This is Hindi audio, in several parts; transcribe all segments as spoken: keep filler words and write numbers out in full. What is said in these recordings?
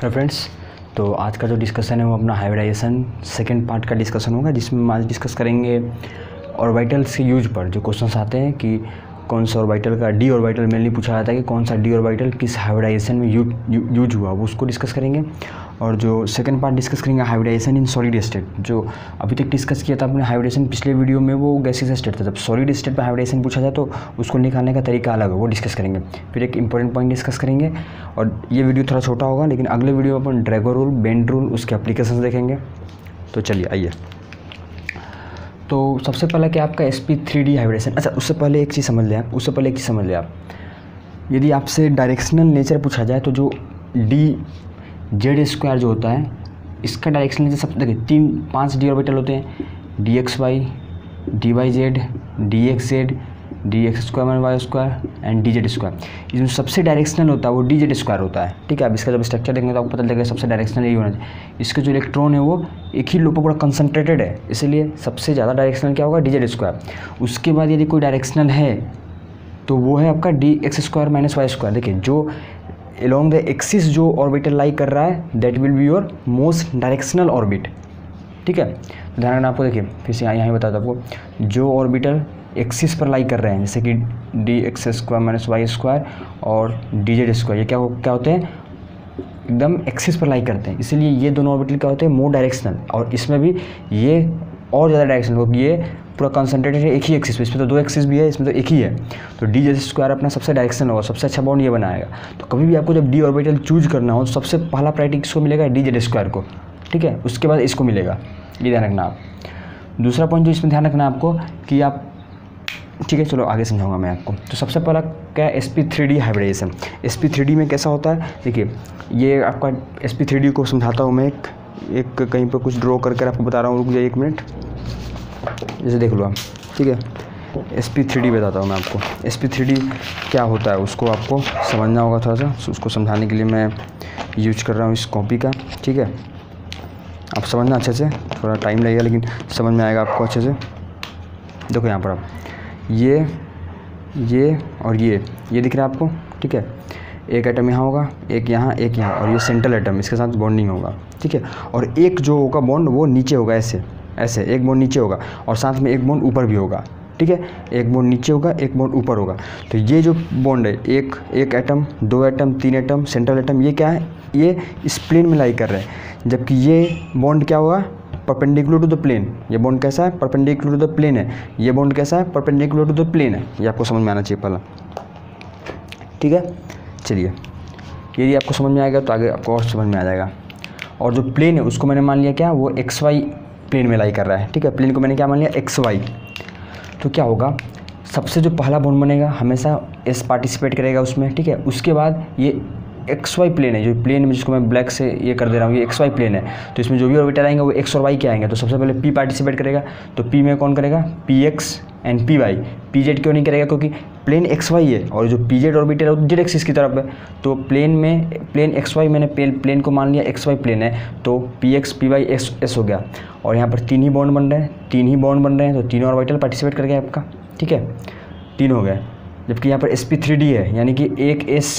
हेलो फ्रेंड्स, तो आज का जो डिस्कशन है वो अपना हाइब्रिडाइजेशन सेकेंड पार्ट का डिस्कशन होगा, जिसमें आज डिस्कस करेंगे ऑर्बिटल्स के यूज पर। जो क्वेश्चंस आते हैं कि कौन सा ऑर्बिटल का डी ऑर्बिटल मेनली पूछा जाता है कि कौन सा डी ऑर्बिटल किस हाइब्रिडाइजेशन में यूज यू, यूज हुआ, वो उसको डिस्कस करेंगे। और जो सेकंड पार्ट डिस्कस करेंगे हाइब्रिडाइजेशन इन सॉलिड स्टेट। जो अभी तक डिस्कस किया था अपने हाइब्रिडाइजेशन पिछले वीडियो में, वो गैसियस स्टेट था। जब सॉलिड स्टेट में हाइब्रिडाइजेशन पूछा जाए तो उसको निकालने का तरीका अलग है, वो डिस्कस करेंगे। फिर एक इंपॉर्टेंट पॉइंट डिस्कस करेंगे, और ये वीडियो थोड़ा छोटा होगा, लेकिन अगले वीडियो में अपन ड्रैगर रूल, बेंड रूल, उसके एप्लीकेशन देखेंगे। तो चलिए आइए, तो सबसे पहले कि आपका S P three D hybridisation. अच्छा, उससे पहले एक चीज़ समझ लें आप उससे पहले एक चीज़ समझ लें आप यदि आपसे डायरेक्शनल नेचर पूछा जाए तो जो डी जेड स्क्वायर जो होता है, इसका डायरेक्शनल नेचर सब देखिए, तीन पांच डी ऑर्बिटल होते हैं, D x Y, D Y Z, D x Z, D x square minus Y square and D Z square. इसमें सबसे डायरेक्शनल होता है वो डी जेड स्क्वायर होता है, ठीक है। अब इसका जब स्ट्रक्चर देखेंगे तो आपको पता लगेगा सबसे डायरेक्शनल यही होना चाहिए। इसके जो इलेक्ट्रॉन है वो एक ही लो पर पूरा कंसनट्रेटेड है, इसलिए सबसे ज़्यादा डायरेक्शनल क्या होगा, डी जेड स्क्वायर। उसके बाद यदि कोई डायरेक्शनल है तो वो है आपका D x square minus Y square. देखिए, जो एलोंग द एक्सिस जो ऑर्बिटल लाई कर रहा है, that will be your most directional orbit, ठीक है। ध्यान रखना आपको। देखिए फिर से यहाँ यहाँ बता दो आपको, जो ऑर्बिटल एक्सिस पर लाई कर रहे हैं, जैसे कि D x square minus Y square और डी जेड स्क्वायर, ये क्या हो, क्या होते हैं, एकदम एक्सिस पर लाई करते हैं, इसीलिए ये दोनों ऑर्बिटल क्या होते हैं, मोर डायरेक्शनल। और इसमें भी ये और ज़्यादा डायरेक्शनल होगी, ये पूरा कंसनट्रेटेड है एक ही एक्सिस पे। इसमें तो दो एक्सिस भी है, इसमें तो एक ही है। तो डी जेड स्क्वायर अपना सबसे डायरेक्शनल होगा, सबसे अच्छा बाउंड ये बनाएगा। तो कभी भी आपको जब डी ऑर्बिटल चूज करना हो तो सबसे पहला प्रायोरिटी इसको मिलेगा, डी जेड स्क्वायर को, ठीक है। उसके बाद इसको मिलेगा, ये ध्यान रखना आप। दूसरा पॉइंट जो इसमें ध्यान रखना आपको कि आप, ठीक है, चलो आगे समझाऊंगा मैं आपको। तो सबसे पहला क्या है, S P three D hybridisation. S P three D में कैसा होता है, देखिए ये आपका एस पी थ्री डी को समझाता हूँ मैं। एक एक कहीं पर कुछ ड्रॉ करके आपको बता रहा हूँ, रुक जाइए एक मिनट, जैसे देख लो आप, ठीक है। एस पी थ्री डी बताता हूँ मैं आपको, एस पी थ्री डी क्या होता है उसको आपको समझना होगा थोड़ा सा। उसको समझाने के लिए मैं यूज कर रहा हूँ इस कॉपी का, ठीक है। आप समझना अच्छे से, थोड़ा टाइम लगेगा लेकिन समझ में आएगा आपको अच्छे से। देखो यहाँ पर आप ये ये और ये ये दिख रहा है आपको, ठीक है। एक एटम यहाँ होगा, एक यहाँ, एक यहाँ, और ये सेंट्रल एटम, इसके साथ बॉन्डिंग होगा, ठीक है। और एक जो होगा बॉन्ड वो नीचे होगा, ऐसे ऐसे एक बॉन्ड नीचे होगा, और साथ में एक बॉन्ड ऊपर भी होगा, ठीक है। एक बॉन्ड नीचे होगा, एक बॉन्ड ऊपर होगा। तो ये जो बॉन्ड है, एक एक एटम, दो एटम, तीन एटम, सेंट्रल एटम, ये क्या है, ये इस प्लेन में लाई कर रहे हैं। जबकि ये बॉन्ड क्या होगा, परपेंडिकुलर टू द प्लेन। ये बॉन्ड कैसा है, परपेंडिकुलर टू द प्लेन है। ये बॉन्ड कैसा है, परपेंडिकुलर टू द प्लेन है। ये आपको समझ में आना चाहिए पहला, ठीक है। चलिए, यदि आपको समझ में आएगा तो आगे आपको और समझ में आ जाएगा। और जो प्लेन है उसको मैंने मान लिया क्या, वो एक्स वाई प्लेन में लाई कर रहा है, ठीक है। प्लेन को मैंने क्या मान लिया, एक्स वाई। तो क्या होगा, सबसे जो पहला बॉन्ड बनेगा हमेशा एस पार्टिसिपेट करेगा उसमें, ठीक है। उसके बाद ये एक्स वाई प्लेन है, जो प्लेन में, जिसको मैं ब्लैक से ये कर दे रहा हूँ, ये एक्स वाई प्लेन है। तो इसमें जो भी ऑर्बिटल आएंगे वो एक्स और वाई के आएंगे। तो सबसे पहले पी पार्टिसिपेट करेगा, तो पी में कौन करेगा, P X and P Y. P Z क्यों नहीं करेगा, क्योंकि प्लेन एक्स वाई है और जो पी जेड ऑर्बिटल है वो जेड एक्सिस की तरफ है। तो प्लेन में प्लेन एक्स वाई, मैंने प्लेन को मान लिया एक्स वाई प्लेन है, तो P x P Y X S हो गया। और यहाँ पर तीन ही बॉन्ड बन रहे हैं, तीन ही बॉन्ड बन रहे हैं, तो तीनों ऑर्बिटल पार्टिसिपेट कर गए आपका, ठीक है, तीन हो गए। जबकि यहाँ पर एस पी थ्री डी है, यानी कि एक एस,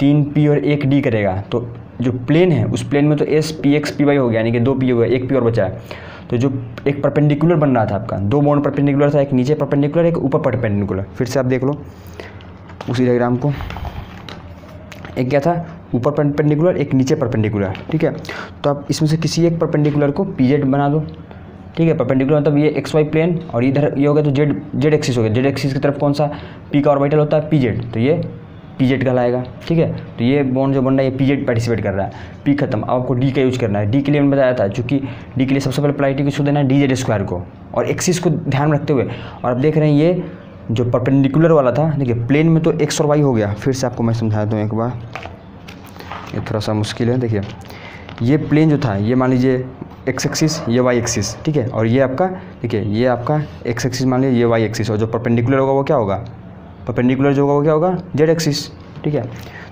तीन पी और एक डी करेगा। तो जो प्लेन है उस प्लेन में तो S P x P Y हो गया, यानी कि दो पी हो गया, एक पी और बचा है। तो जो एक परपेंडिकुलर बन रहा था आपका, दो बॉन्ड परपेंडिकुलर था, एक नीचे परपेंडिकुलर, एक ऊपर परपेंडिकुलर। फिर से आप देख लो उसी डायग्राम को, एक क्या था, ऊपर परपेंडिकुलर, एक नीचे परपेंडिकुलर, ठीक है। तो आप इसमें से किसी एक परपेंडिकुलर को पी जेड बना दो, ठीक है। परपेंडिकुलर मतलब ये एक्स वाई प्लेन, और इधर ये हो गया तो जेड जेड एक्सिस हो गया। जेड एक्सिस की तरफ कौन सा पी का ऑर्बिटल होता है, पी जेड, तो ये पी जेड कहलाएगा, ठीक है। तो ये बॉन्ड जो बन रहा है ये पी जेड पार्टिसिपेट कर रहा है, पी खत्म। अब आपको डी का यूज करना है। डी के लिए मैंने बताया था, चूँकि डी के लिए सबसे पहले प्रायोरिटी किसको देना है, डी जेड स्क्वायर को, और एक्सिस को ध्यान रखते हुए। और आप देख रहे हैं ये जो परपेंडिकुलर वाला था, देखिए प्लेन में तो एक्स और वाई हो गया। फिर से आपको मैं समझा दूँ एक बार, ये थोड़ा सा मुश्किल है। देखिए ये प्लेन जो था, ये मान लीजिए एक्स एक्सिस, ये वाई एक्सिस, ठीक है। और ये आपका, देखिए ये आपका एक्स एक्सिस मान लीजिए, ये वाई एक्सिस, और जो परपेंडिकुलर होगा वो क्या होगा, परपेंडिकुलर जो होगा वो क्या होगा, जेड एक्सिस, ठीक है।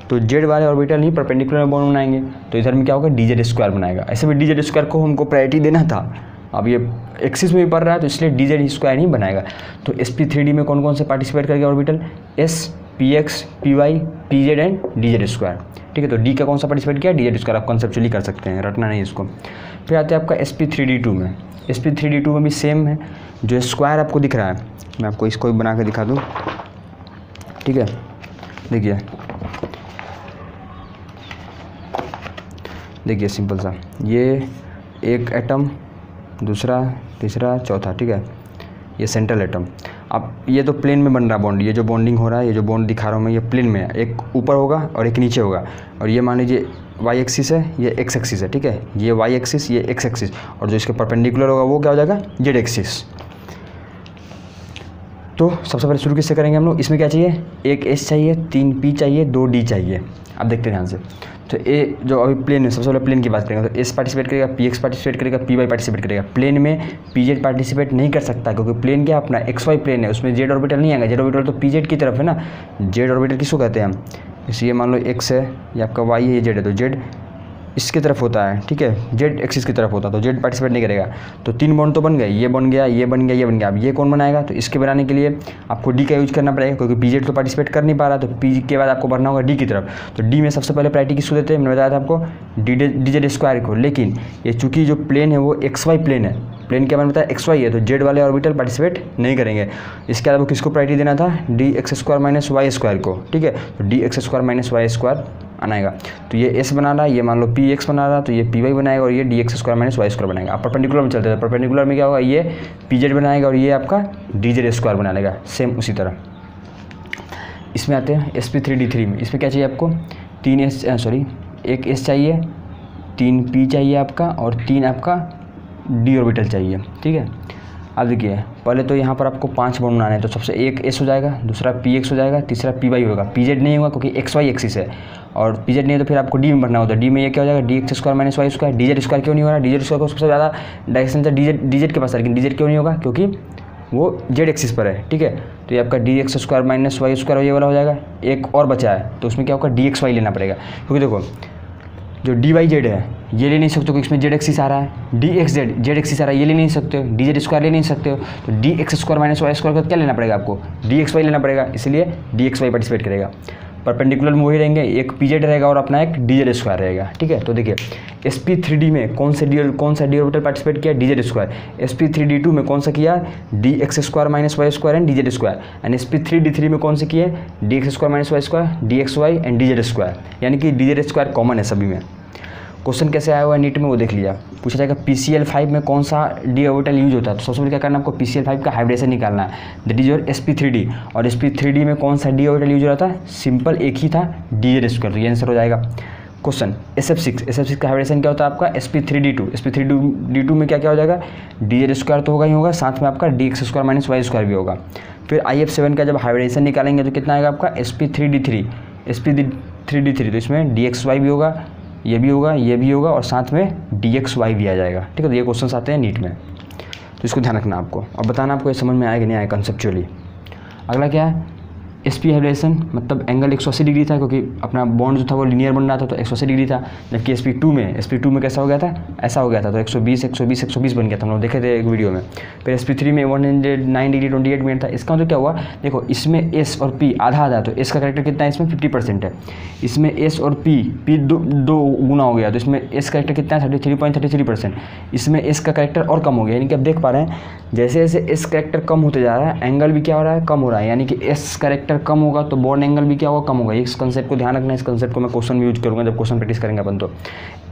तो जेड वाले ऑर्बिटल नहीं परपेंडिकुलर में बॉन्ड बनाएंगे, तो इधर में क्या होगा, डी जेड स्क्वायर बनाएगा। ऐसे भी डी जेड स्क्वायर को हमको प्रायोरिटी देना था, अब ये एक्सिस में भी पड़ रहा है तो इसलिए डी जेड स्क्वायर नहीं बनाएगा। तो एस पी थ्री डी में कौन कौन से पार्टिसिपेट करेगा orbital, S P x, P Y, P Z and D Z square. ठीक है, तो डी का कौन सा पार्टिसिपेट किया, डी जेड स्क्वायर। आप कॉन्सेप्चुअली कर सकते हैं, रटना नहीं इसको। फिर आते हैं आपका S P three D two में। S P three D two में भी सेम है, जो स्क्वायर आपको दिख रहा है, मैं आपको इसको भी बना के दिखा दूँ। ठीक है, देखिए देखिए सिंपल सा, ये एक एटम, दूसरा, तीसरा, चौथा। ठीक है, ये सेंट्रल एटम। अब ये तो प्लेन में बन रहा बॉन्ड, ये जो बॉन्डिंग हो रहा है, ये जो बॉन्ड दिखा रहा हूँ मैं, ये प्लेन में है, एक ऊपर होगा और एक नीचे होगा। और ये मान लीजिए वाई एक्सिस है, ये एक्स एक्सिस है। ठीक है, ये वाई एक्सिस, ये एक्स एक्सिस, और जो इसके परपेंडिकुलर होगा वो क्या हो जाएगा, जेड एक्सिस। तो सबसे पहले शुरू किससे करेंगे हम लोग, इसमें क्या चाहिए, एक एस चाहिए, तीन पी चाहिए, दो डी चाहिए। अब देखते हैं ध्यान से। तो ए जो अभी प्लेन में, सबसे पहले प्लेन की बात करेंगे तो एस पार्टिसिपेट करेगा, पी एक्स पार्टिसिपेट करेगा, पी वाई पार्टिसिपेट करेगा। प्लेन में पी जेड पार्टिसिपेट नहीं कर सकता, क्योंकि प्लेन क्या अपना एक्स वाई प्लेन है, उसमें जेड ऑर्बिटल नहीं आएगा। जेड ऑर्बिटल तो पी जेड की तरफ है ना, जेड ऑर्बिटल किसको कहते हैं हम, इसलिए मान लो एक्स है, ये आपका वाई है, ये जेड है, तो जेड इसकी तरफ होता है। ठीक है, जेड एक्सिस की तरफ होता है, तो जेड पार्टिसिपेट नहीं करेगा। तो तीन बॉन्ड तो बन गए, ये बन गया, ये बन गया, ये बन गया। अब ये कौन बनाएगा, तो इसके बनाने के लिए आपको डी का यूज करना पड़ेगा, क्योंकि पी जेड तो पार्टिसिपेट कर नहीं पा रहा। तो पी के बाद आपको भरना होगा डी की तरफ। तो डी में सबसे पहले प्रायोरिटी किसको देते हैं, मैंने बताया था आपको डी डी जेड स्क्वायर को। लेकिन ये चूंकि जो प्लेन है वो एक्स वाई प्लेन है, प्लेन के बारे में बताया एक्स वाई है, तो जेड वाले ऑर्बिटल पार्टिसिपेट नहीं करेंगे। इसके अलावा किसको प्रायोरिटी देना था, D x square minus Y square को। ठीक है, तो D x square minus Y square आएगा। तो ये s बना रहा है, ये मान लो पी एक्स बना रहा, तो ये पी वाई बनाएगा, और ये D x square minus Y square बनाएगा। आप परपेंडिकुलर में चलते हैं, परपेंडिकुलर में क्या होगा, ये पी जेड बनाएगा और ये आपका डी जेड स्क्वायर बना लेगा। सेम उसी तरह इसमें आते हैं S P three D three में। इसमें क्या चाहिए आपको, तीन एस सॉरी एक एस चाहिए, तीन पी चाहिए आपका, और तीन आपका डी ऑर्बिटल चाहिए। ठीक है, अब देखिए पहले तो यहाँ पर आपको पांच बॉन्ड बनाने हैं, तो सबसे एक एस हो जाएगा, दूसरा पी एक्स हो जाएगा, तीसरा पी वाई होगा। पी जेड नहीं होगा क्योंकि एक्स वाई एक्सिस है, और पी जेड नहीं है तो फिर आपको डी में भरना होता है। डी में ये क्या हो जाएगा, D x square minus Y square. D Z square क्यों नहीं हो रहा, डी जेड स्क्वायर को सबसे ज़्यादा डायरेक्शन था डी जेड डी जेड के पास, लेकिन डी जेड क्यों नहीं होगा, क्योंकि वो जेड एक्सिस पर है। ठीक है, तो ये आपका D x square minus Y square ये वाला हो जाएगा। एक और बचा है, तो उसमें क्या होगा, डी एक्स वाई लेना पड़ेगा, क्योंकि देखो जो डी वाई जेड है ये ले नहीं सकते, क्योंकि इसमें जेड एक्सिस आ रहा है। D x Z Z axis आ रहा है, ये ले नहीं सकते हो, डी जेड स्क्वायर ले नहीं सकते हो। तो D x square minus Y square का क्या लेना पड़ेगा आपको, डी एक्स वाई लेना पड़ेगा, इसलिए डी एक्स वाई पार्टिसिपेट करेगा। परपेंडिकुलर में वही रहेंगे, एक पी जेड रहेगा और अपना एक डी जेड स्क्वायर रहेगा। ठीक है, तो देखिए एस पी थ्री डी में कौन से डी कौन सा डी ऑर्बिटल पार्टिसिपेट किया, D Z square. S P three D two में कौन सा किया, D x square minus Y square and D Z square. And S P three D three में कौन से किए, D x square minus Y square, D x Y and D Z square. यानी कि डी जेड स्क्वायर कॉमन है सभी में। क्वेश्चन कैसे आया हुआ है नीट में वो देख लिया। पूछा जाएगा पी सी एल फाइव में कौन सा डी ऑर्बिटल यूज होता है, तो सबसे पहले क्या करना है आपको, पी सी एल फाइव का हाइब्रिडेशन निकालना है, that is your S P three D. और एस पी थ्री डी में कौन सा डी ऑर्बिटल यूज हो रहा था, सिंपल एक ही था, डी जेड स्क्वायर। तो ये आंसर हो जाएगा। Question S F six S F six का हाइब्रिडेशन क्या होता है आपका, S P three D two S P three D two में क्या क्या हो जाएगा, डी जेड स्क्वायर तो होगा ही होगा, साथ में आपका D x square minus Y square भी होगा। फिर आई एफ सेवन का जब हाइब्रिडेशन निकालेंगे तो कितना आएगा आपका, S P three D three S P three D three तो इसमें डी एक्स वाई भी होगा, ये भी होगा, ये भी होगा, और साथ में डी एक्स वाई भी आ जाएगा। ठीक है, तो ये क्वेश्चंस आते हैं नीट में, तो इसको ध्यान रखना आपको, और बताना आपको ये समझ में आया कि नहीं आया कंसेप्चुअली। अगला क्या है, एस पी हाइब्रिडेशन, मतलब एंगल एक सौ अस्सी डिग्री था, क्योंकि अपना बॉन्ड जो था वो लीनियर बन रहा था, तो एक सौ अस्सी डिग्री था। जबकि एस पी टू में एस पी टू में कैसा हो गया था, ऐसा हो गया था, तो एक सौ बीस एक सौ बीस एक सौ बीस बन गया था, हम लोग देखे थे एक वीडियो में। फिर एस पी थ्री में one hundred nine degree twenty eight minute था। इसका मतलब क्या हुआ, देखो इसमें एस और पी आधा आधा, तो एस का करेक्टर कितना है इसमें, फिफ्टी परसेंट है। इसमें एस और पी पी दो दो गुना हो गया, तो इसमें एस करेक्टर कितना है, thirty three point thirty three percent. इसमें एस का करेक्टर और कम हो गया, यानी कि आप देख पा रहे हैं जैसे जैसे एस करेक्टर कम होते जा रहा है, एंगल भी क्या हो रहा है, कम हो रहा है। यानी कि एस करेक्टर कम होगा तो बॉन्ड एंगल भी क्या होगा, कम होगा। इस कंसेप्ट को ध्यान रखना, इस कंसेप्ट को मैं क्वेश्चन में यूज करूंगा जब क्वेश्चन प्रैक्टिस करेंगे अपन। तो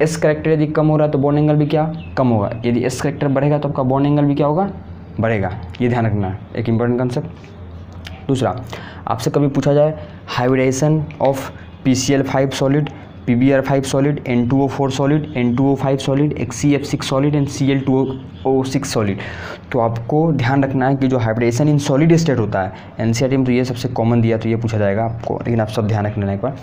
एस करेक्टर यदि कम हो रहा है तो बॉन्ड एंगल भी क्या कम होगा, यदि एस करेक्टर बढ़ेगा तो आपका बॉन्ड एंगल भी क्या होगा, बढ़ेगा। ये ध्यान रखना है, एक इंपॉर्टेंट कंसेप्ट। दूसरा, आपसे कभी पूछा जाए hybridisation of P C L five solid, P B R five solid, N two O four solid, N two O five solid, X C F six solid and C L two O six solid, तो आपको ध्यान रखना है कि जो हाइब्रिडेशन इन सॉलिड स्टेट होता है, एन सी आर टी में तो ये सबसे कॉमन दिया, तो ये पूछा जाएगा आपको, लेकिन आप सब ध्यान रखना है एक बार।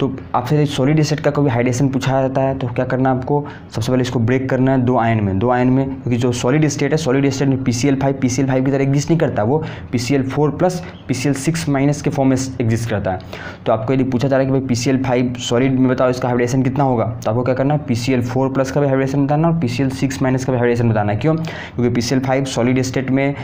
तो आपसे सॉलिड स्टेट का कभी हाइब्रिडेशन पूछा जाता है तो क्या करना है आपको, सबसे पहले इसको ब्रेक करना है दो आयन में, दो आयन में, क्योंकि जो सॉलिड स्टेट है, सॉलिड स्टेट में P C L five P C L five की तरह एग्जिस्ट नहीं करता, वो P C L four plus P C L six minus के फॉर्म में एग्जिस्ट करता है। तो आपको यदि पूछा जा रहा है कि भाई P C L five solid में बताओ इसका हाइब्रिडेशन कितना होगा, तो आपको क्या करना है P C L four plus का भी हाइब्रिडेशन बताना और P C L six minus का भी हाइब्रिडेशन बताना है। क्यों? क्योंकि P C L five solid state में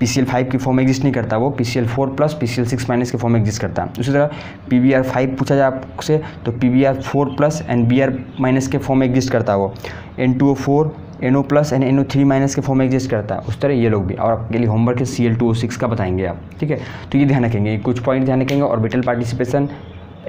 पी सी एल फाइव की फॉर्म एग्जिस्ट नहीं करता, वो P C L four plus P C L six minus के फॉर्म एग्जिस्ट करता है। उसी तरह पी बी आर फाइव पूछा जाए आपसे तो P B R four plus and B R minus के फॉर्म एग्जिस्ट करता है, वो N two O four N O plus and N O three minus के फॉर्म एग्जिस्ट करता है। उस तरह ये लोग भी, और आपके लिए होमवर्क है C L two O six का बताएंगे आप, ठीक है। तो ये ध्यान रखेंगे, कुछ पॉइंट ध्यान रखेंगे, ऑर्बिटल पार्टिसिपेशन,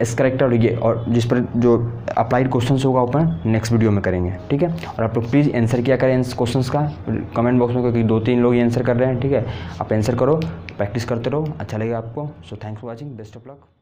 एस करेक्टर और ये, और जिस पर जो अप्लाइड क्वेश्चन होगा अपन नेक्स्ट वीडियो में करेंगे, ठीक है। और आप लोग प्लीज़ आंसर किया करें क्वेश्चन का कमेंट बॉक्स में, क्योंकि दो तीन लोग ही आंसर कर रहे हैं, ठीक है। आप आंसर करो, प्रैक्टिस करते रहो, अच्छा लगेगा आपको। So thanks for watching, best of luck.